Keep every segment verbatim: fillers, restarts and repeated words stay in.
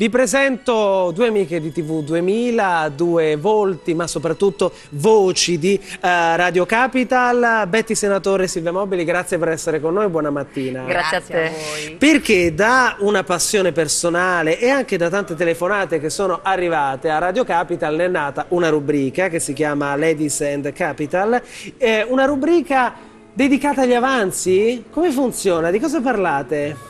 Vi presento due amiche di T V duemila, due volti ma soprattutto voci di uh, Radio Capital, Betty Senatori e Silvia Mobili, grazie per essere con noi, buona mattina. Grazie, grazie a te. A voi. Perché da una passione personale e anche da tante telefonate che sono arrivate a Radio Capital è nata una rubrica che si chiama Ladies and Capital, eh, una rubrica dedicata agli avanzi? Come funziona? Di cosa parlate?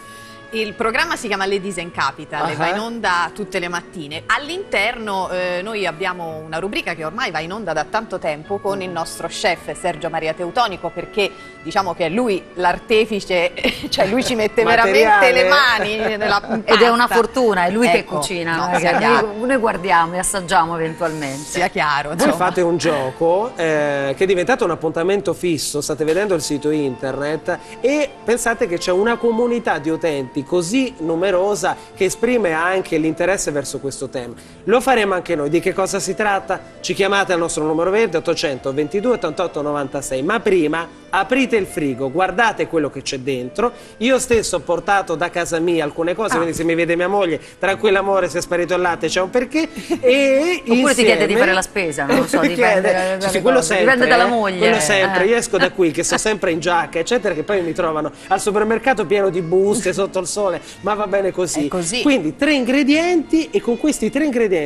Il programma si chiama Ladies and Capital, uh-huh. e va in onda tutte le mattine. All'interno eh, noi abbiamo una rubrica che ormai va in onda da tanto tempo con mm. il nostro chef Sergio Maria Teutonico, perché diciamo che è lui l'artefice, cioè lui ci mette veramente le mani nella pasta. Ed è una fortuna, è lui ecco, che cucina, no, noi, noi guardiamo e assaggiamo eventualmente. Sia chiaro. Voi fate un gioco eh, che è diventato un appuntamento fisso, state vedendo il sito internet e pensate che c'è una comunità di utenti così numerosa che esprime anche l'interesse verso questo tema. Lo faremo anche noi. Di che cosa si tratta? Ci chiamate al nostro numero verde ottocento ventidue ottantotto novantasei, ma prima aprite il frigo, guardate quello che c'è dentro. Io stesso ho portato da casa mia alcune cose, ah. quindi se mi vede mia moglie, tranquilla amore, se è sparito il latte c'è un perché. E oppure insieme... ti chiede di fare la spesa, non lo so, dipende, da, da sì, quello sempre, dipende dalla moglie. Quello sempre, eh. Io esco da qui che sto sempre in giacca eccetera, che poi mi trovano al supermercato pieno di buste sotto il sole, ma va bene così. così Quindi tre ingredienti, e con questi tre ingredienti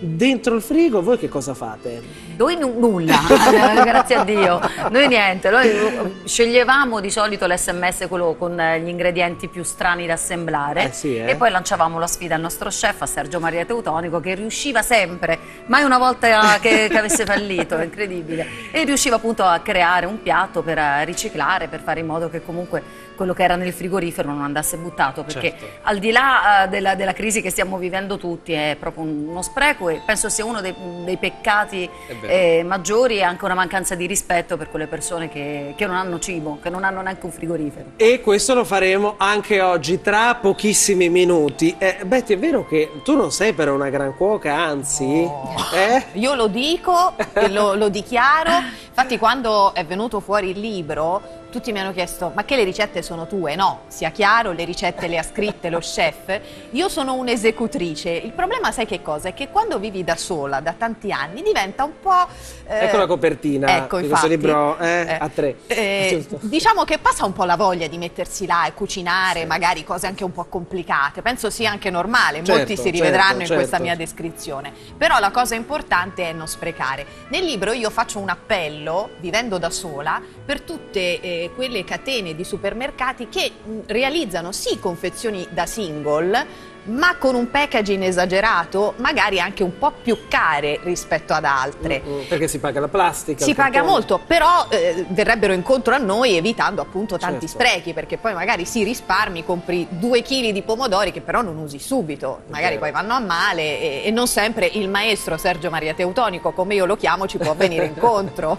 dentro il frigo voi che cosa fate? Noi nulla, grazie a Dio, noi niente. Noi sceglievamo di solito l'esse emme esse, quello con gli ingredienti più strani da assemblare, eh sì, eh. e poi lanciavamo la sfida al nostro chef, a Sergio Maria Teutonico, che riusciva sempre, mai una volta che, che avesse fallito, è incredibile, e riusciva appunto a creare un piatto per riciclare, per fare in modo che comunque quello che era nel frigorifero non andasse buttato, perché certo. al di là uh, della, della crisi che stiamo vivendo tutti è proprio uno spreco, e penso sia uno dei, dei peccati eh, maggiori, e anche una mancanza di rispetto per quelle persone che, che non hanno cibo, che non hanno neanche un frigorifero. E questo lo faremo anche oggi tra pochissimi minuti. eh, Betty, è vero che tu non sei però una gran cuoca, anzi oh. eh? Io lo dico e lo, lo dichiaro, infatti quando è venuto fuori il libro tutti mi hanno chiesto, ma che le ricette sono tue? No, sia chiaro, le ricette le ha scritte lo chef, io sono un'esecutrice. Il problema sai che cosa? È che quando vivi da sola da tanti anni diventa un po'... Eh, ecco la copertina, ecco, di infatti, questo libro eh, eh, a tre. Eh, diciamo che passa un po' la voglia di mettersi là e cucinare, sì. magari cose anche un po' complicate, penso sia anche normale, certo, molti si rivedranno certo, in certo. questa mia descrizione, però la cosa importante è non sprecare. Nel libro io faccio un appello, vivendo da sola, per tutte... Eh, quelle catene di supermercati che realizzano sì confezioni da single, ma con un packaging esagerato, magari anche un po' più care rispetto ad altre. Mm-hmm, perché si paga la plastica. Si paga molto, però eh, verrebbero incontro a noi evitando appunto tanti certo. sprechi, perché poi magari si risparmi, compri due chili di pomodori che però non usi subito, magari poi vanno a male, e, e non sempre il maestro Sergio Maria Teutonico, come io lo chiamo, ci può venire incontro.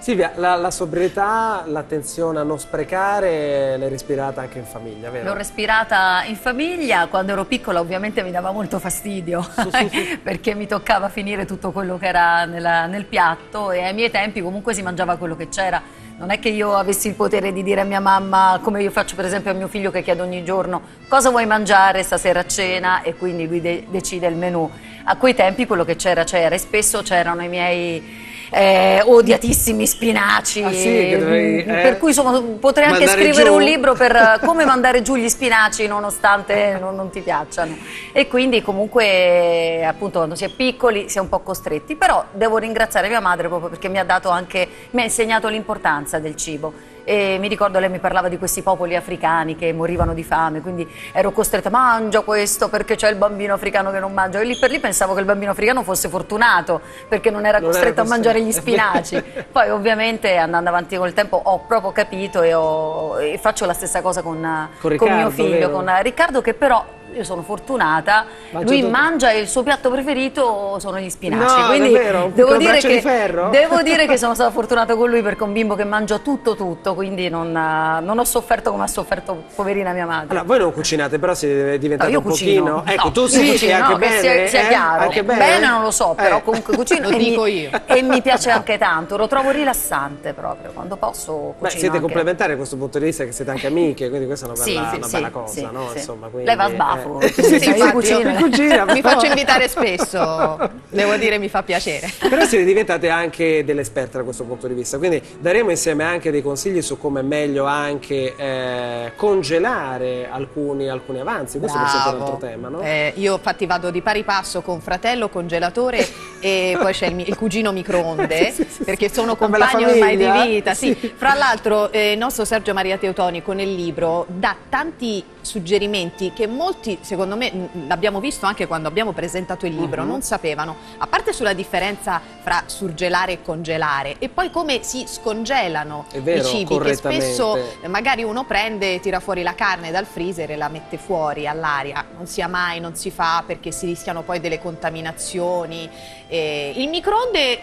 Silvia, la, la sobrietà, l'attenzione a non sprecare l'hai respirata anche in famiglia, vero? L'ho respirata in famiglia, quando ero piccola ovviamente mi dava molto fastidio, sì, sì, sì. perché mi toccava finire tutto quello che era nella, nel piatto, e ai miei tempi comunque si mangiava quello che c'era. Non è che io avessi il potere di dire a mia mamma, come io faccio per esempio a mio figlio che chiede ogni giorno cosa vuoi mangiare stasera a cena, e quindi lui de- decide il menù. A quei tempi quello che c'era c'era, e spesso c'erano i miei Eh, odiatissimi spinaci, ah, sì, che dovevi, eh, per cui insomma, potrei anche scrivere giù un libro per come mandare giù gli spinaci nonostante non, non ti piacciano, e quindi comunque appunto quando si è piccoli si è un po' costretti. Però devo ringraziare mia madre proprio perché mi ha dato anche, mi ha insegnato l'importanza del cibo. E mi ricordo lei mi parlava di questi popoli africani che morivano di fame, quindi ero costretta, mangia questo perché c'è il bambino africano che non mangia, e lì per lì pensavo che il bambino africano fosse fortunato perché non era non costretto era a mangiare gli spinaci. Poi ovviamente andando avanti col tempo ho proprio capito, e, ho, e faccio la stessa cosa con, con, Riccardo, con mio figlio, vero? Con Riccardo, che però io sono fortunata, ma lui mangia, e il suo piatto preferito sono gli spinaci, no, quindi davvero, devo, dire che, devo dire che sono stata fortunata con lui, perché è un bimbo che mangia tutto tutto, quindi non, non ho sofferto come ha sofferto poverina mia madre. Allora, voi non cucinate, però siete diventati no, un cucino. pochino ecco no, tu sì, cucini anche no, bene, sia, sia eh? chiaro. Anche bene? bene non lo so, però eh. comunque cucino lo dico mi, io e mi piace anche tanto, lo trovo rilassante proprio quando posso. Beh, siete anche complementari da questo punto di vista, che siete anche amiche, quindi questa è una bella, sì, sì, una bella sì, cosa sì, no? sì. Insomma, quindi, lei va a sbaffo bravo, sì, sì, sì, io cucino, cucina, mi faccio invitare spesso, devo dire, mi fa piacere. Però siete diventate anche delle esperte da questo punto di vista, quindi daremo insieme anche dei consigli su come è meglio anche eh, congelare alcuni, alcuni avanzi. Questo è un altro tema, no? Eh, io infatti vado di pari passo con fratello, congelatore e poi c'è il, il cugino microonde, sì, sì, perché sono compagni ormai di vita, sì. Sì. Fra l'altro eh, il nostro Sergio Maria Teutonico nel libro dà tanti suggerimenti che molti, secondo me, l'abbiamo visto anche quando abbiamo presentato il libro, uh-huh. non sapevano, a parte sulla differenza fra surgelare e congelare, e poi come si scongelano, vero, i cibi, che spesso magari uno prende, tira fuori la carne dal freezer e la mette fuori all'aria, non sia mai, non si fa, perché si rischiano poi delle contaminazioni. Eh, il microonde,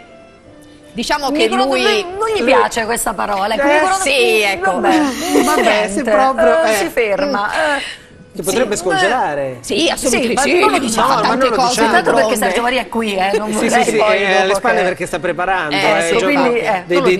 diciamo che lui non gli piace questa parola, sì, ecco, vabbè, si proprio si ferma, si potrebbe scongelare, sì, assolutamente, non lo diciamo, tante cose, tanto perché Sergio Maria è qui, non vorrei poi alle spalle perché sta preparando dei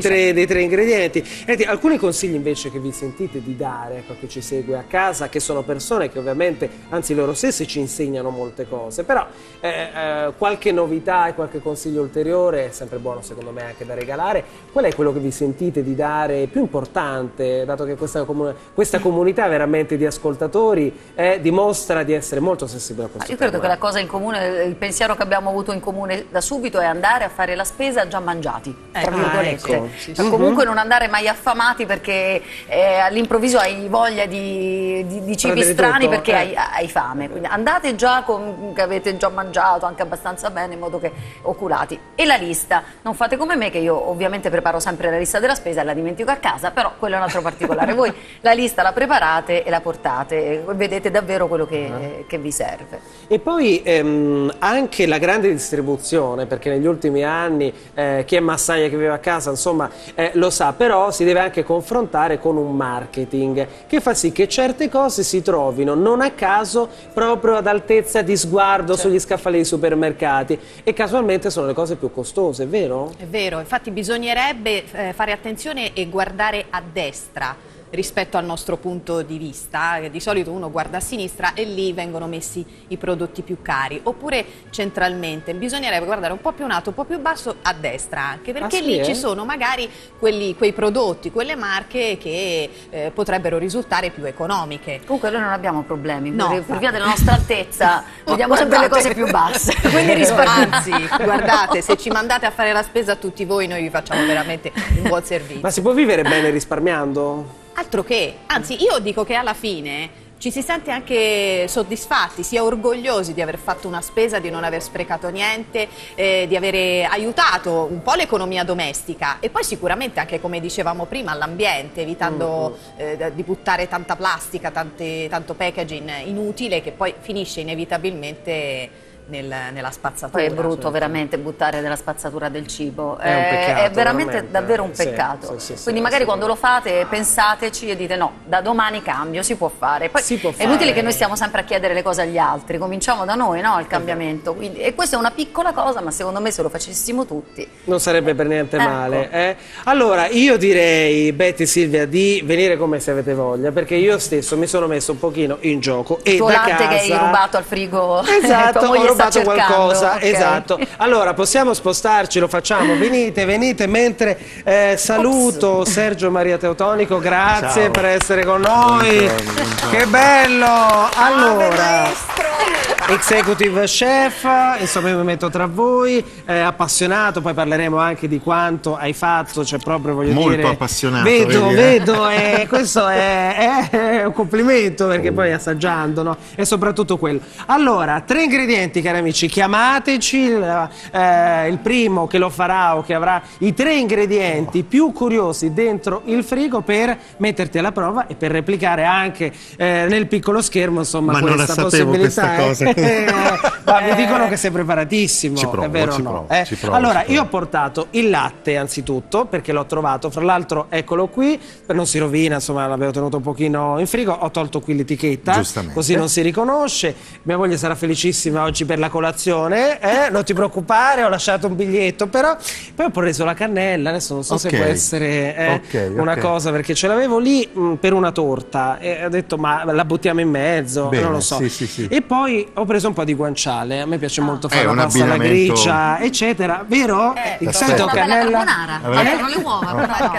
tre ingredienti. Alcuni consigli invece che vi sentite di dare a chi ci segue a casa, che sono persone che ovviamente, anzi loro stessi ci insegnano molte cose, però Eh, eh, qualche novità e qualche consiglio ulteriore è sempre buono, secondo me, anche da regalare. Qual è quello che vi sentite di dare più importante, dato che questa, comun questa comunità veramente di ascoltatori eh, dimostra di essere molto sensibile a questo? Io tema. Credo che la cosa in comune, il pensiero che abbiamo avuto in comune da subito è andare a fare la spesa già mangiati, eh, tra virgolette, ah, ecco, sì, sì. Ma comunque non andare mai affamati, perché eh, all'improvviso hai voglia di, di, di cibi strani, tutto, perché eh. hai, hai fame, quindi andate già con, che avete già mangiato anche abbastanza bene, in modo che oculati. E la lista, non fate come me, che io ovviamente preparo sempre la lista della spesa e la dimentico a casa, però quello è un altro particolare. Voi la lista la preparate e la portate, e vedete davvero quello che, uh-huh. che vi serve. E poi ehm, anche la grande distribuzione, perché negli ultimi anni eh, chi è massaia che vive a casa, insomma, eh, lo sa, però si deve anche confrontare con un marketing che fa sì che certe cose si trovino non a caso proprio ad altezza di sguardo, certo, sugli scaffali dei supermercati, e casualmente sono le cose più costose, è vero? È vero, infatti bisognerebbe eh, fare attenzione e guardare a destra rispetto al nostro punto di vista, di solito uno guarda a sinistra e lì vengono messi i prodotti più cari, oppure centralmente, bisognerebbe guardare un po' più in alto, un po' più basso, a destra anche, perché ah, sì, lì eh? ci sono magari quelli, quei prodotti, quelle marche che eh, potrebbero risultare più economiche. Comunque noi non abbiamo problemi, no, per, per via della nostra altezza vediamo sempre le cose più basse, quindi risparmiamo. Anzi, guardate, se ci mandate a fare la spesa tutti voi, noi vi facciamo veramente un buon servizio. Ma si può vivere bene risparmiando? Altro che, anzi io dico che alla fine ci si sente anche soddisfatti, si è orgogliosi di aver fatto una spesa, di non aver sprecato niente, eh, di avere aiutato un po' l'economia domestica, e poi sicuramente anche, come dicevamo prima, l'ambiente, evitando mm-hmm. eh, di buttare tanta plastica, tante, tanto packaging inutile che poi finisce inevitabilmente Nel, nella spazzatura. Poi è brutto veramente buttare della spazzatura del cibo, è, un peccato, è veramente, veramente davvero un peccato, sì, sì, sì, quindi sì, magari sì, quando lo fate pensateci e dite no, da domani cambio, si può fare. Poi si può fare. È inutile che noi stiamo sempre a chiedere le cose agli altri, cominciamo da noi, no, il cambiamento, quindi, e questa è una piccola cosa, ma secondo me se lo facessimo tutti non sarebbe eh, per niente male, ecco. eh? Allora io direi, Betty, Silvia, di venire come se avete voglia, perché io stesso mi sono messo un pochino in gioco, e il volante da casa che hai rubato al frigo, esatto, fatto qualcosa, okay, esatto. Allora possiamo spostarci, lo facciamo, venite, venite, mentre eh, saluto Ops. Sergio Maria Teutonico, grazie, ciao, per essere con noi, buongiorno, buongiorno. Che bello, allora executive chef, insomma io mi metto tra voi, eh, appassionato, poi parleremo anche di quanto hai fatto, cioè proprio voglio molto dire molto appassionato, vedo, vedi, vedo eh. Eh, questo è, è un complimento, perché oh. poi assaggiando, no? E soprattutto quello, allora tre ingredienti, cari amici, chiamateci, eh, il primo che lo farà o che avrà i tre ingredienti più curiosi dentro il frigo per metterti alla prova e per replicare anche eh, nel piccolo schermo, insomma, ma questa possibilità qualcosa. Eh. Ma mi dicono che sei preparatissimo. Ci provo, è vero ci provo, no? Eh? Ci provo, allora, ci io ho portato il latte anzitutto, perché l'ho trovato, fra l'altro eccolo qui, per non si rovina, insomma l'avevo tenuto un pochino in frigo, ho tolto qui l'etichetta, così non si riconosce. Mia moglie sarà felicissima oggi per la colazione, eh? Non ti preoccupare, ho lasciato un biglietto, però poi ho preso la cannella, adesso non so okay. se può essere eh, okay, una okay. cosa, perché ce l'avevo lì mh, per una torta e ho detto ma la buttiamo in mezzo, bene, non lo so. Sì, sì, sì. E poi ho preso un po' di guanciale, a me piace ah. molto fare eh, la pasta alla gricia, eccetera, vero? Eh, capito, cannella? Ma eh? le uova, no. Perché,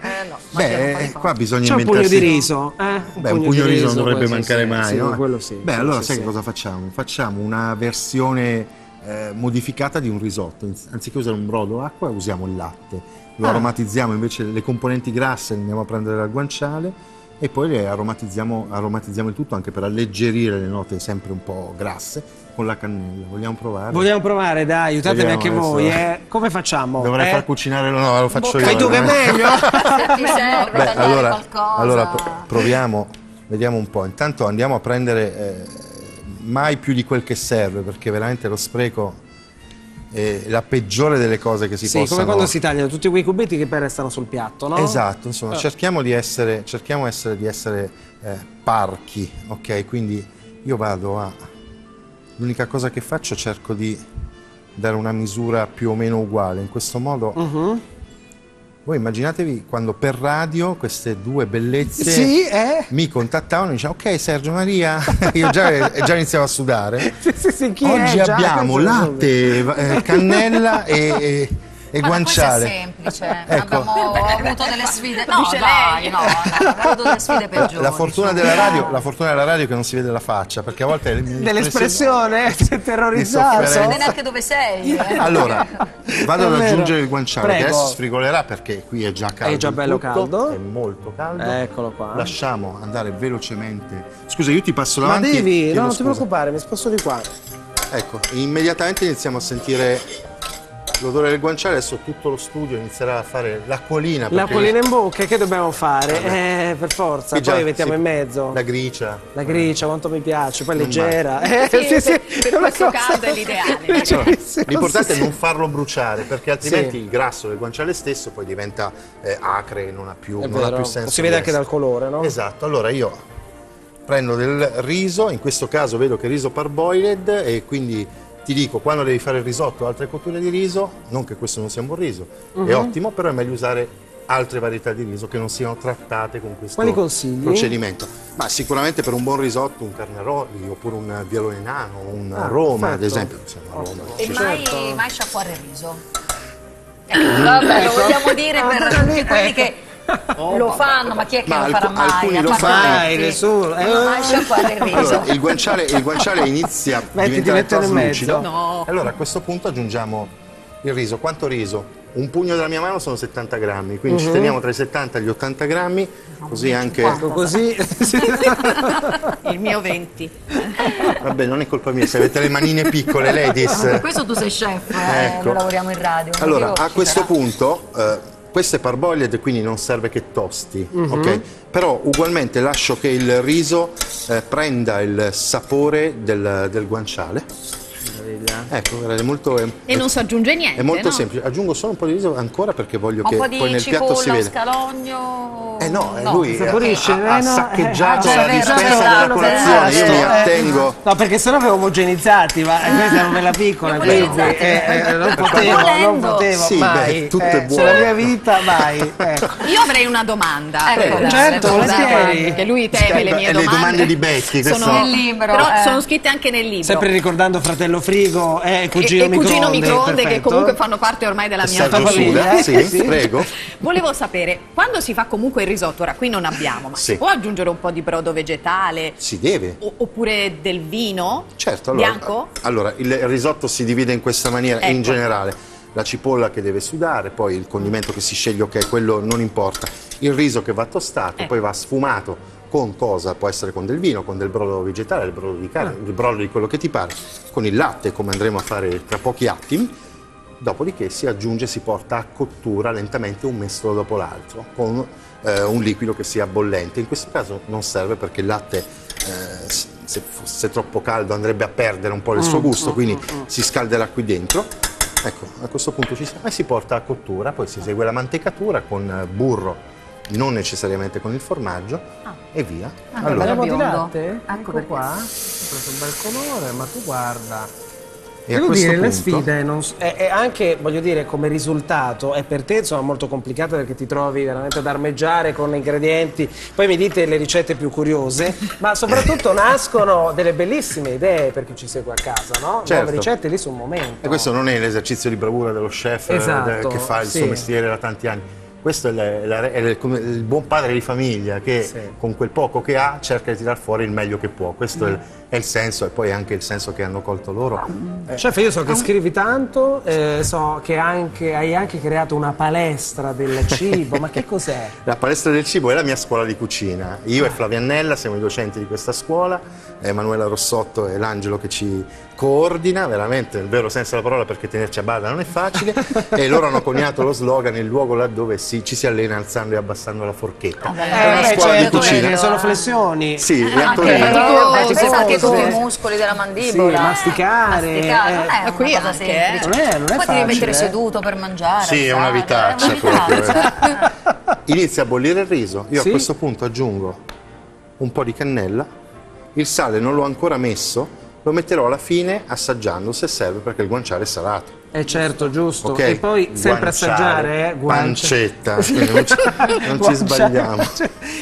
eh, no. Beh, eh, qua bisogna c'è inventarsi... un pugno di riso, eh? un, Beh, pugno un pugno di riso non dovrebbe mancare sì, mai, sì, no? Quello sì. Beh, allora sì, sai sì. che cosa facciamo? Facciamo una versione... Eh, modificata di un risotto. Anziché usare un brodo acqua usiamo il latte, lo ah. aromatizziamo, invece le componenti grasse le andiamo a prendere dal guanciale e poi le aromatizziamo, aromatizziamo il tutto anche per alleggerire le note sempre un po' grasse con la cannella. Vogliamo provare? Vogliamo provare, dai, aiutatemi anche voi, eh. Come facciamo? Dovrei eh? far cucinare, no, lo faccio Bocca. io. Fai tu che è meglio? Se ti serve. Beh, allora, allora proviamo, vediamo un po', intanto andiamo a prendere... Eh, mai più di quel che serve, perché veramente lo spreco è la peggiore delle cose che si sì, possono... Sì, come quando si tagliano tutti quei cubetti che poi restano sul piatto, no? Esatto, insomma, oh. cerchiamo di essere, cerchiamo essere, di essere eh, parchi, ok? Quindi io vado a... L'unica cosa che faccio, cerco di dare una misura più o meno uguale, in questo modo... Uh-huh. Voi immaginatevi quando per radio queste due bellezze sì, eh? mi contattavano e dicevano ok Sergio Maria, io già, già iniziavo a sudare, sì, sì, sì, chi oggi è? abbiamo già, latte, eh, cannella e, e, e ma guanciale. Ma è semplice, ecco. abbiamo avuto delle sfide, no dai, no, no, abbiamo avuto delle sfide peggiori. La fortuna della radio, la fortuna della radio è che non si vede la faccia, perché a volte... Dell'espressione, sei terrorizzato. Non si vede neanche dove sei. Eh. Allora... Vado ad aggiungere il guanciale. Prego. Che adesso sfrigolerà perché qui è già caldo. È già bello tutto, caldo. È molto caldo. Eccolo qua. Lasciamo andare velocemente. Scusa, io ti passo davanti. Ma devi, no, non ti preoccupare, mi sposto di qua. Ecco, immediatamente iniziamo a sentire l'odore del guanciale. Adesso tutto lo studio inizierà a fare l'acquolina. L'acquolina in bocca, che dobbiamo fare? Eh, eh, per forza, poi già, mettiamo sì, in mezzo. La gricia. La gricia, quanto mi piace, poi non leggera. Eh, sì, sì, sì, sì, per questo caldo è l'ideale. L'importante è non farlo bruciare, perché altrimenti sì. il grasso del guanciale stesso poi diventa eh, acre e non ha più, non ha più senso. Si vede anche dal colore, no? Esatto, allora io prendo del riso, in questo caso vedo che è riso parboiled e quindi... Ti dico, quando devi fare il risotto o altre cotture di riso, non che questo non sia un buon riso, uh-huh. è ottimo, però è meglio usare altre varietà di riso che non siano trattate con questo procedimento. Ma sicuramente per un buon risotto un carnaroli oppure un vialone nano, un ah, Roma, perfetto. ad esempio. Insomma, Roma, e certo. mai, mai sciacquare il riso? Ecco, vabbè, lo vogliamo dire per tutti quelli che oh, lo fanno, ma chi è che ma lo farà mai? Lo fai, nessuno. Eh. Allora, il guanciale, il guanciale inizia a diventare traslucido. No. Allora a questo punto aggiungiamo il riso. Quanto riso? Un pugno della mia mano sono settanta grammi, quindi uh-huh. ci teniamo tra i settanta e gli ottanta grammi, così anche... Così. Il mio venti. Vabbè, non è colpa mia, se avete le manine piccole, ladies. Per questo tu sei chef, eh, ecco. noi lavoriamo in radio. Allora, a questo sarà. punto... Eh, Questo è parboiled, quindi non serve che tosti, mm-hmm. ok? Però ugualmente lascio che il riso eh, prenda il sapore del, del guanciale. Meraviglia. Ecco, è molto... È, e non si aggiunge niente, È molto no? semplice. Aggiungo solo un po' di riso ancora perché voglio un che po di poi nel cipolla, piatto si veda. scalogno... Eh no, no lui saporisce, ha, ha saccheggiato eh, la vero, dispensa vero, della colazione, io mi attengo... No, perché sennò avevo omogenizzati, ma questa era una piccola, quindi... Eh, eh, non potevo, non potevo, sì, mai. Beh, tutto eh, è buono. Sulla mia vita, mai. Eh. Io avrei una domanda. Ecco, eh, certo, volentieri. Perché lui teme le mie domande. Le domande di Becchi, questo... Sono nel libro. Però sono scritte anche nel libro. Sempre ricordando Fratello Frigo e Cugino Microonde. E Cugino Microonde, che comunque fanno parte ormai della mia famiglia. Sì, prego. Volevo sapere, quando si fa comunque il risotto, ora qui non abbiamo, ma sì. si può aggiungere un po' di brodo vegetale? Si deve. O, oppure del vino certo, allora, bianco? Allora, il risotto si divide in questa maniera ecco. in generale. La cipolla che deve sudare, poi il condimento che si sceglie, ok, quello non importa. Il riso che va tostato, eh. poi va sfumato con cosa? Può essere con del vino, con del brodo vegetale, il brodo di carne, ah. il brodo di quello che ti pare, con il latte, come andremo a fare tra pochi attimi. Dopodiché si aggiunge e si porta a cottura lentamente un mestolo dopo l'altro con eh, un liquido che sia bollente. In questo caso non serve perché il latte eh, se fosse troppo caldo andrebbe a perdere un po' il suo gusto, quindi si scalderà qui dentro. Ecco, a questo punto ci siamo e si porta a cottura, poi si esegue la mantecatura con burro, non necessariamente con il formaggio, ah. e via. Ah, allora, di latte? Ecco, ecco qua, ho preso un bel colore, ma tu guarda. E devo dire, punto... la sfida è, non... è, è anche, voglio dire, come risultato è per te insomma molto complicata, perché ti trovi veramente ad armeggiare con gli ingredienti, poi mi dite le ricette più curiose, ma soprattutto nascono delle bellissime idee per chi ci segue a casa, no? Certo. Nuove ricette lì sul momento. E questo non è l'esercizio di bravura dello chef, esatto, che fa il sì. suo mestiere da tanti anni. Questo è, la, la, è il, il buon padre di famiglia che sì. con quel poco che ha cerca di tirar fuori il meglio che può. Questo mm. è, il, è il senso, e poi anche il senso che hanno colto loro. Mm. Eh. Chef, io so che scrivi tanto, eh, so che anche, hai anche creato una palestra del cibo, ma che cos'è? La palestra del cibo è la mia scuola di cucina. Io ah. e Flaviannella siamo i docenti di questa scuola, Emanuela Rossotto è l'angelo che ci coordina, veramente nel vero senso della parola, perché tenerci a bada non è facile, e loro hanno coniato lo slogan il luogo laddove si, ci si allena alzando e abbassando la forchetta. Ah, beh, è una beh, scuola cioè, di cucina. Sono flessioni. Sì, eh, anche con i muscoli della mandibola. Sì, masticare. masticare. Eh, è qui anche. Semplice. Non è, non è poi facile, devi mettere eh. seduto per mangiare. Sì, è una vitaccia. Inizia a bollire il riso. Io sì? a questo punto aggiungo un po' di cannella. Il sale non l'ho ancora messo. Lo metterò alla fine assaggiando se serve, perché il guanciale è salato. Eh certo, giusto. Okay. E poi sempre guanciale, assaggiare, eh? Guanciale. Pancetta, non ci, non ci sbagliamo.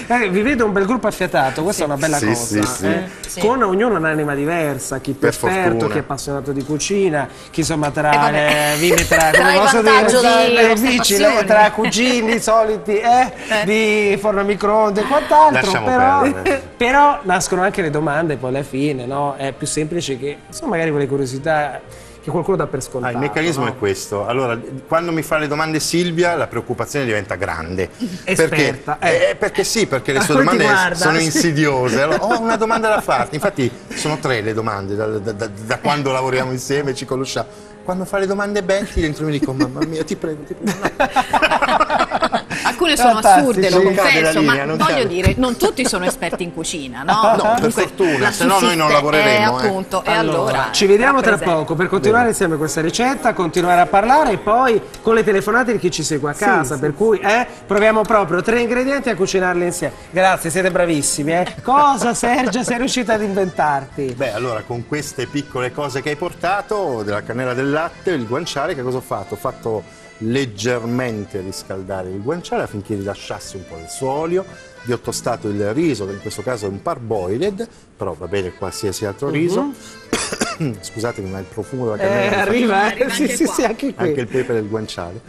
Eh, vi vedo un bel gruppo affiatato, questa sì. è una bella sì, cosa. Sì, sì. Eh? Sì. Con ognuno un'anima diversa, chi più per esperto, fortuna. Chi è appassionato di cucina, chi insomma tra eh, vi tra, tra, posso dire, sì, vicine, tra cugini soliti eh, eh. di forno a microonde e quant'altro. Però, però nascono anche le domande poi alla fine, no? È più semplice che insomma magari quelle curiosità che qualcuno dà per scontato. Ah, il meccanismo no? è questo. Allora, quando mi fa le domande Silvia, la preoccupazione diventa grande. Esperta. Perché, eh. Eh, perché sì, perché le sue domande guarda, sono sì. insidiose. Allora, ho una domanda da farti. Infatti sono tre le domande, da, da, da, da quando lavoriamo insieme, ci conosciamo. Quando fa le domande Betty, dentro mi dico, mamma mia, ti prego, ti prego. Alcune sono assurde, lo confesso, ma voglio dire, non tutti sono esperti in cucina, no? No, per fortuna, se no noi non lavoreremo. Appunto, e allora ci vediamo tra poco per continuare insieme questa ricetta, continuare a parlare e poi con le telefonate di chi ci segue a casa, per cui eh, proviamo proprio tre ingredienti a cucinarli insieme. Grazie, siete bravissimi. Eh. Cosa, Sergio, sei riuscita ad inventarti? Beh, allora, con queste piccole cose che hai portato, della cannella, del latte, il guanciale, che cosa ho fatto? Ho fatto leggermente riscaldare il guanciale affinché rilasciasse un po' del suo olio, vi ho tostato il riso, che in questo caso è un parboiled, però va bene qualsiasi altro riso. Mm-hmm. Scusatemi, ma il profumo della cannella eh, arriva, arriva anche, sì, sì, sì, anche, qui. Anche il pepe del guanciale.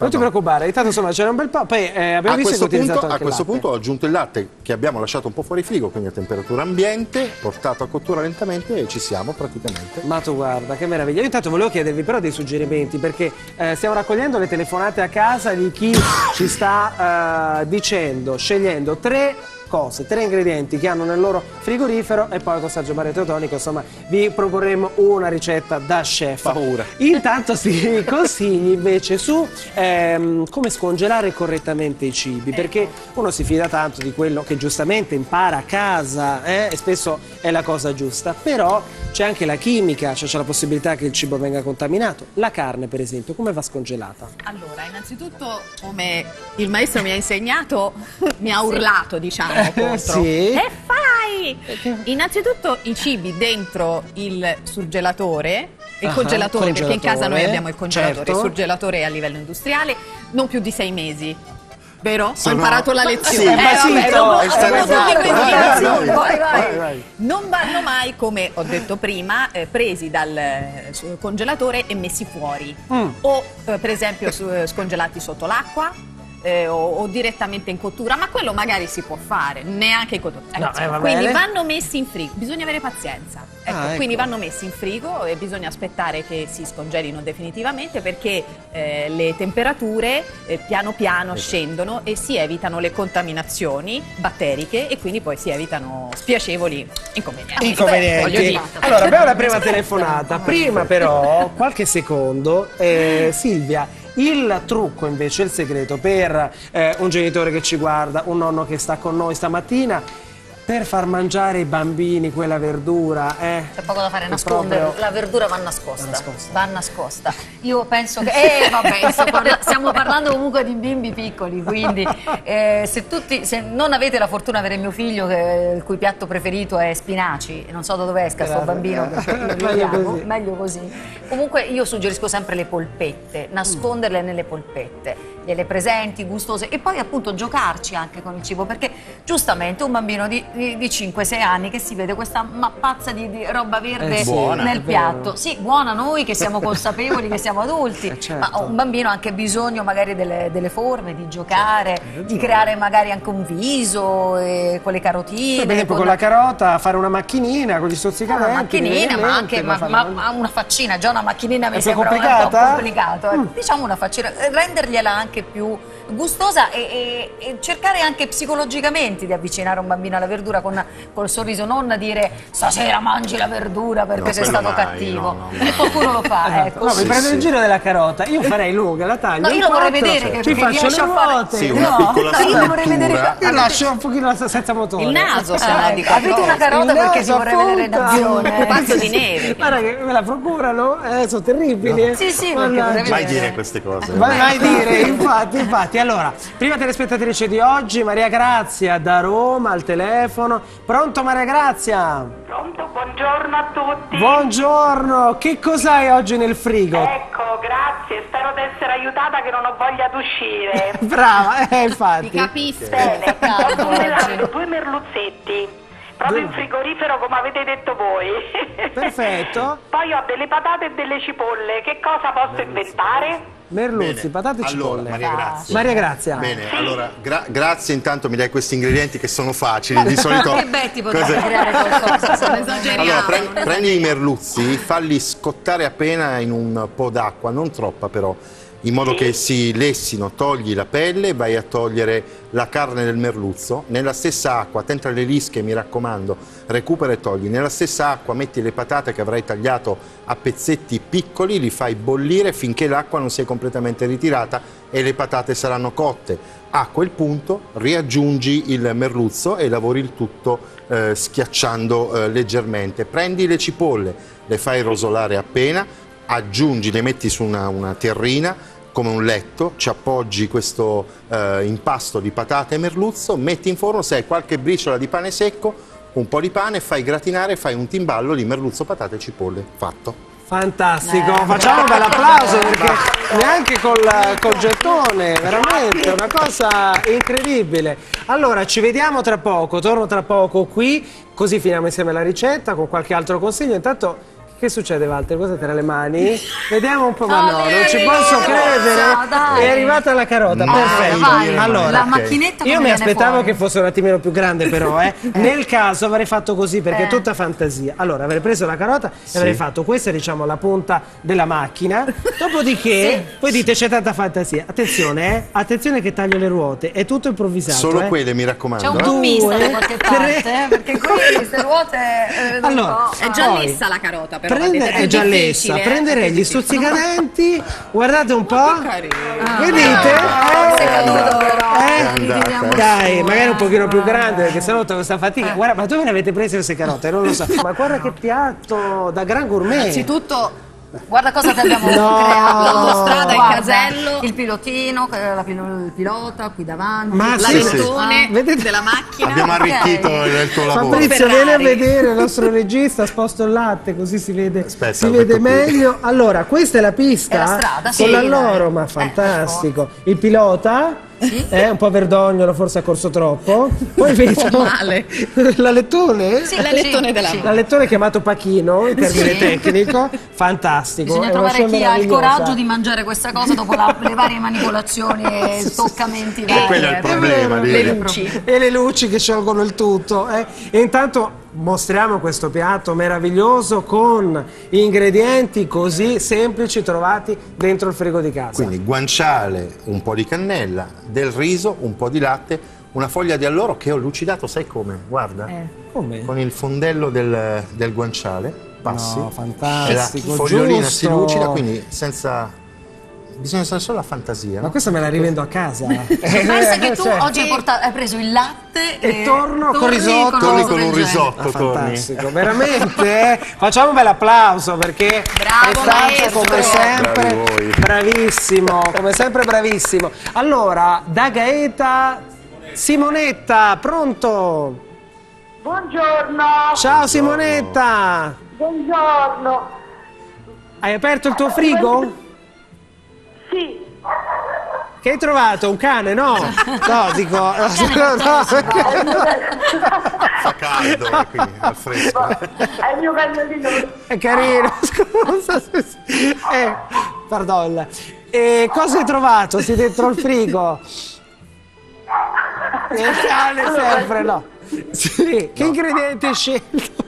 Non ti preoccupare, intanto insomma c'era un bel po', poi eh, abbiamo a visto che punto, anche a questo punto ho aggiunto il latte che abbiamo lasciato un po' fuori frigo, quindi a temperatura ambiente, portato a cottura lentamente e ci siamo praticamente. Ma tu guarda, che meraviglia. Io intanto volevo chiedervi però dei suggerimenti, perché eh, stiamo raccogliendo le telefonate a casa di chi ci sta eh, dicendo, scegliendo tre cose, tre ingredienti che hanno nel loro frigorifero, e poi con Sergio Maria Teutonico insomma vi proporremo una ricetta da chef. Paura. Intanto si consigli invece su ehm, come scongelare correttamente i cibi, perché uno si fida tanto di quello che giustamente impara a casa eh, e spesso è la cosa giusta, però c'è anche la chimica, cioè c'è la possibilità che il cibo venga contaminato. La carne per esempio come va scongelata? Allora, innanzitutto, come il maestro mi ha insegnato, mi ha urlato diciamo. Eh, sì. E fai! Innanzitutto i cibi dentro il surgelatore e il uh-huh, congelatore, congelatore, perché in casa noi abbiamo il congelatore, certo. Il surgelatore a livello industriale, non più di sei mesi. Vero? Ho imparato la lezione. Non vanno mai, come ho detto prima, eh, presi dal eh, congelatore e messi fuori. Mm. O eh, per esempio su, eh, scongelati sotto l'acqua. Eh, o, o direttamente in cottura, ma quello magari si può fare, neanche in cottura. Ecco, no, eh, quindi vanno messi in frigo, bisogna avere pazienza. Ecco, ah, ecco. Quindi vanno messi in frigo e bisogna aspettare che si scongelino definitivamente, perché eh, le temperature eh, piano piano scendono e si evitano le contaminazioni batteriche e quindi poi si evitano spiacevoli inconvenienti. Inconvenienti. Beh, allora abbiamo la prima telefonata, prima però qualche secondo, eh, Silvia. Il trucco invece, il segreto per eh, un genitore che ci guarda, un nonno che sta con noi stamattina, per far mangiare i bambini quella verdura, eh, c'è poco da fare, nascondere proprio... la verdura va nascosta, va nascosta, va nascosta. Io penso che eh, vabbè, sto parla... stiamo parlando comunque di bimbi piccoli, quindi eh, se tutti, se non avete la fortuna di avere mio figlio che, il cui piatto preferito è spinaci, non so da dove esca sto bambino, eh, meglio, così. meglio così. Comunque io suggerisco sempre le polpette, nasconderle mm. nelle polpette, gliele presenti gustose, e poi appunto giocarci anche con il cibo, perché giustamente un bambino di, di, di cinque sei anni che si vede questa mappazza di, di roba verde eh sì, buona, nel piatto, sì, buona noi che siamo consapevoli che siamo adulti, eh certo. ma un bambino ha anche bisogno magari delle, delle forme, di giocare, certo. di creare magari anche un viso eh, con le carotine, per esempio con la carota, fare una macchinina con gli stuzzicadenti, una macchinina ma anche ma, ma, ma una faccina, già una macchinina mi sembra un po' complicato, mm. diciamo una faccina, rendergliela anche più gustosa e, e, e cercare anche psicologicamente di avvicinare un bambino alla verdura con col sorriso, non dire stasera mangi la verdura perché no, sei stato mai, cattivo, no, no, no. qualcuno lo fa, esatto. ecco. No, sì, mi prendo sì. il giro della carota, io farei lunga, la taglio, no, io lo vorrei vedere che, ci faccio le ruote, sì, una no, piccola no, io vorrei vedere io avete... lascio un pochino senza motore il naso, eh, se eh, dico, avete una carota perché si vorrei vedere in azione, un pazzo di neve, guarda che me la procurano, eh, sono terribili, sì sì, mai dire queste cose, mai dire. Infatti, infatti, allora, prima telespettatrice di oggi, Maria Grazia da Roma al telefono. Pronto Maria Grazia? Pronto, buongiorno a tutti. Buongiorno, che cos'hai oggi nel frigo? Ecco, grazie, spero di essere aiutata che non ho voglia di uscire. Brava, eh, infatti. Ti capisco. Bene, ho due merluzzetti. Proprio in frigorifero come avete detto voi. Perfetto. Poi ho delle patate e delle cipolle, che cosa posso Merluzzi, inventare? Merluzzi, bene. Patate e cipolle. Allora, Maria Grazia. Maria Grazia. Bene, sì. allora gra grazie, intanto mi dai questi ingredienti che sono facili, di solito. Che Betty potrebbe creare qualcosa, sono esageriamo. Allora, prendi, prendi i merluzzi, falli scottare appena in un po' d'acqua, non troppa però, in modo sì. che si lessino, togli la pelle, vai a togliere la carne del merluzzo, nella stessa acqua, tenta le lische, mi raccomando, recupera e togli, nella stessa acqua metti le patate che avrai tagliato a pezzetti piccoli, li fai bollire finché l'acqua non si è completamente ritirata e le patate saranno cotte. A quel punto riaggiungi il merluzzo e lavori il tutto eh, schiacciando eh, leggermente. Prendi le cipolle, le fai rosolare appena, aggiungi, le metti su una, una terrina come un letto, ci appoggi questo eh, impasto di patate e merluzzo, metti in forno, se hai qualche briciola di pane secco, un po' di pane, fai gratinare, fai un timballo di merluzzo, patate e cipolle, fatto. Fantastico, eh, facciamo un bel applauso perché bravo. neanche col, col gettone, veramente una cosa incredibile. Allora ci vediamo tra poco, torno tra poco qui, così finiamo insieme la ricetta con qualche altro consiglio, intanto... Che succede Walter? Cosa tra le mani? Vediamo un po', ma no, non ci posso credere, è arrivata la carota, perfetto. Allora, io mi aspettavo che fosse un attimino più grande però, eh. Nel caso avrei fatto così perché è tutta fantasia. Allora, avrei preso la carota e avrei fatto questa, diciamo, la punta della macchina, dopodiché, poi dite c'è tanta fantasia. Attenzione, eh, attenzione che taglio le ruote, è tutto improvvisato. Solo quelle, mi raccomando. C'è un gommista da qualche parte, perché queste ruote... Allora, è già lessa la carota. Prende, è già lessa, eh? Prenderei gli stuzzicadenti, guardate un po', ah, vedete? Ah, eh, caduto, eh? Andata, dai, eh. magari un pochino più grande perché sennò tutta questa fatica, eh. guarda, ma dove ne avete prese queste carote? Non lo so, ma guarda che piatto da gran gourmet. Innanzitutto... Guarda cosa ti abbiamo no, creato, l'autostrada, il casello, il pilotino, la pil pilota qui davanti, ma la sì, lettone sì. della macchina. Abbiamo arricchito okay. il tuo lavoro. Fabrizio, vieni a vedere il nostro regista, sposto il latte così si vede, Aspetta, si vede meglio. Qui. Allora, questa è la pista è la strada, con sì, l'alloro, ma fantastico. Eh, il pilota... Sì? Eh, un po' verdognolo, forse ha corso troppo. Poi vediamo male. La lettone? Sì, la lettone della sì. La lettone è chiamato Pachino, in termine sì. tecnico. Fantastico. Bisogna trovare chi ha il coraggio di mangiare questa cosa dopo la, le varie manipolazioni e stoccamenti. E quello è il problema. Le luci. E le luci che sciolgono il tutto. Eh. E intanto... mostriamo questo piatto meraviglioso con ingredienti così semplici trovati dentro il frigo di casa. Quindi guanciale, un po' di cannella, del riso, un po' di latte, una foglia di alloro che ho lucidato, sai come? Guarda, eh, come? Con il fondello del, del guanciale, passi, no, fantastico, e la fogliolina giusto. si lucida, quindi senza... bisogna usare solo la fantasia. Ma questa me la rivendo a casa. Pensa che tu certo. oggi hai, portato, hai preso il latte e, e torno con, risotto, con, torni con un risotto. Ah, fantastico, torni. veramente. Facciamo un bel applauso perché Bravo, è stato come sempre bravissimo, come sempre bravissimo. Allora, da Gaeta, Simonetta, pronto? Buongiorno. Ciao Simonetta. Buongiorno. Hai aperto il tuo frigo? Sì. Che hai trovato? Un cane? No. No, dico... No, no, no. Fa caldo qui, al fresco. È il mio cagnolino. È carino, scusa. Eh, pardon. E cosa hai trovato? Sei dentro il frigo? Il cane sempre, no. Sì, che no. ingrediente hai scelto?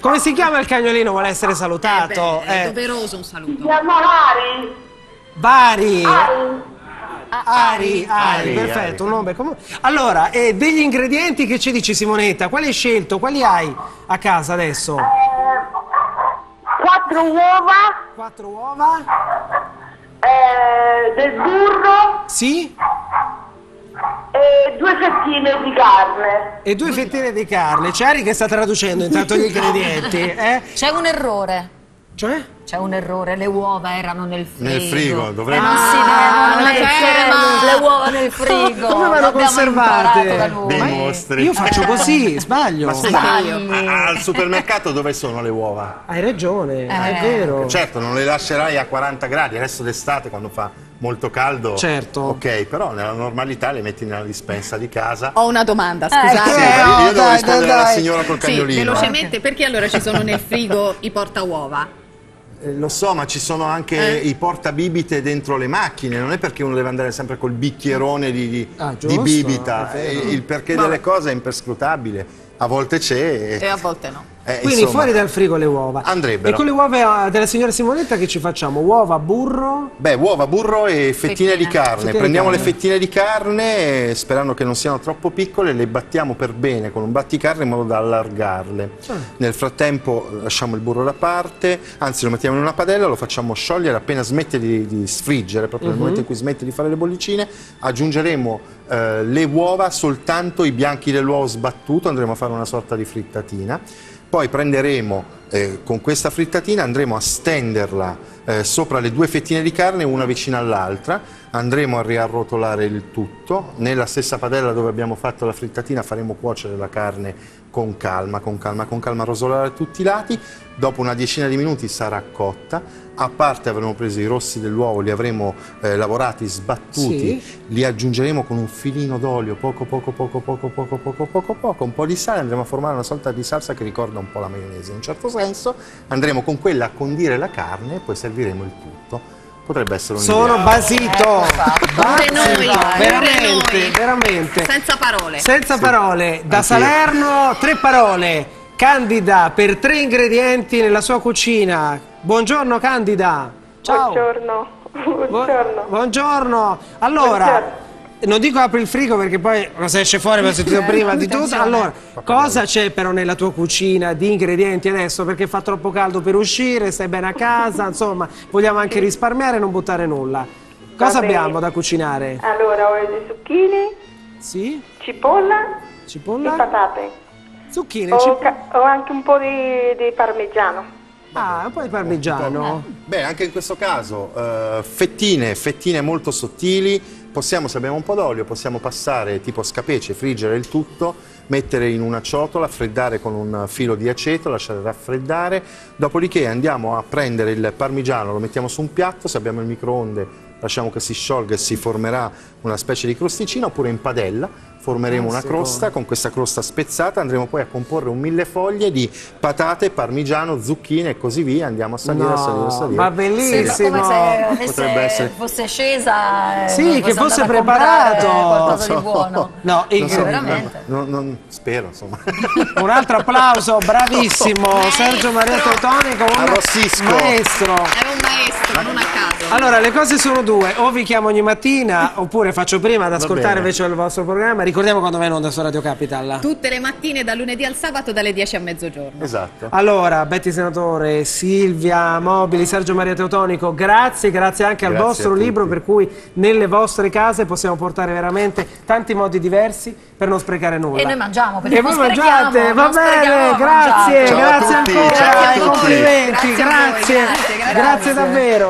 Come si chiama il cagnolino? Vuole essere salutato? Eh beh, è eh. doveroso un saluto. Si chiama Ari. Bari. Ari. Ari, Ari, Ari, perfetto, un nome comune. Allora, eh, degli ingredienti che ci dici, Simonetta? Quali hai scelto? Quali hai a casa adesso? Eh, quattro uova. Quattro uova. Eh, del burro. Sì. E due fettine di carne. E due fettine di carne. C'è Ari che sta traducendo intanto gli ingredienti. Eh? C'è un errore. Cioè? C'è un errore, le uova erano nel frigo. Nel frigo, dovremmo... Ah, sì, ah, essere le uovo nel frigo. Come vanno conservate? Dei mostri. Io faccio così, sbaglio. Ma sbaglio. Ah, al supermercato dove sono le uova? Hai ragione, eh. è vero. Certo, non le lascerai a quaranta gradi, adesso d'estate quando fa molto caldo. Certo. Ok, però nella normalità le metti nella dispensa di casa. Ho una domanda, scusate. Eh, sì, eh, io oh, devo dai, rispondere dai. alla signora col cagnolino. Sì, velocemente, eh. perché allora ci sono nel frigo i porta uova? Eh, lo so, ma ci sono anche eh. i portabibite dentro le macchine, non è perché uno deve andare sempre col bicchierone di, di, ah, giusto, di bibita, eh, il perché ma... delle cose è imperscrutabile, a volte c'è e... e a volte no. Eh, Quindi insomma, fuori dal frigo le uova. Andrebbero. E con le uova della signora Simonetta che ci facciamo? Uova, burro? Beh, uova, burro e fettine, fettine. di carne. Fettine Prendiamo di carne. le fettine di carne, sperando che non siano troppo piccole, le battiamo per bene con un batticarne in modo da allargarle. Ah. Nel frattempo lasciamo il burro da parte, anzi lo mettiamo in una padella, lo facciamo sciogliere appena smette di, di sfriggere, proprio uh-huh. nel momento in cui smette di fare le bollicine, aggiungeremo eh, le uova, soltanto i bianchi dell'uovo sbattuto, andremo a fare una sorta di frittatina. Poi prenderemo, eh, con questa frittatina andremo a stenderla eh, sopra le due fettine di carne, una vicina all'altra, andremo a riarrotolare il tutto, nella stessa padella dove abbiamo fatto la frittatina faremo cuocere la carne con calma, con calma, con calma, rosolare tutti i lati, dopo una decina di minuti sarà cotta, a parte avremo preso i rossi dell'uovo, li avremo eh, lavorati, sbattuti, sì. li aggiungeremo con un filino d'olio, poco poco poco poco poco poco poco poco, un po' di sale, andremo a formare una sorta di salsa che ricorda un po' la maionese in un certo senso, andremo con quella a condire la carne e poi serviremo il tutto. Potrebbe essere un Sono ideale. basito! Eh, basito. Noi, veramente, noi. veramente. Senza parole. Senza sì. parole. Da Anch'io. Salerno, tre parole. Candida per tre ingredienti nella sua cucina. Buongiorno Candida. Ciao. Buongiorno. Buongiorno. Buongiorno. Allora, Buongiorno. non dico apri il frigo perché poi cosa esce fuori l'ho sentito prima di tutto. Allora, cosa c'è però nella tua cucina di ingredienti adesso? Perché fa troppo caldo per uscire, stai bene a casa, insomma, vogliamo anche risparmiare e non buttare nulla. Cosa abbiamo da cucinare? Allora, ho le zucchine, sì. cipolla, cipolla e patate. Zucchine, ho, cipolla. Ho anche un po' di, di parmigiano. Ah, un po' di parmigiano. Beh, anche in questo caso, uh, fettine, fettine molto sottili, possiamo, se abbiamo un po' d'olio, possiamo passare tipo scapece, friggere il tutto, mettere in una ciotola, freddare con un filo di aceto, lasciare raffreddare, dopodiché andiamo a prendere il parmigiano, lo mettiamo su un piatto, se abbiamo il microonde lasciamo che si sciolga e si formerà una specie di crosticina, oppure in padella formeremo una crosta, con questa crosta spezzata andremo poi a comporre un millefoglie di patate, parmigiano, zucchine e così via, andiamo a salire, no, a salire, a salire. Ma bellissimo! Sembra come se, potrebbe essere... fosse scesa, eh, sì, che fosse preparato qualcosa so. di buono. No, non so, veramente. Non, non, spero, insomma. Un altro applauso, bravissimo, so. Sergio Maria Teutonico, un maestro. È un maestro, non a caso. Allora, le cose sono due, o vi chiamo ogni mattina, oppure faccio prima ad ascoltare invece il vostro programma. ricordiamo quando va in onda su Radio Capital? Tutte le mattine, da lunedì al sabato, dalle dieci a mezzogiorno. Esatto. Allora, Betty Senatore, Silvia Mobili, Sergio Maria Teutonico, grazie, grazie anche grazie al vostro libro, per cui nelle vostre case possiamo portare veramente tanti modi diversi per non sprecare nulla. E noi mangiamo, perché e voi mangiate, va bene, grazie, grazie ancora, complimenti, grazie, grazie davvero.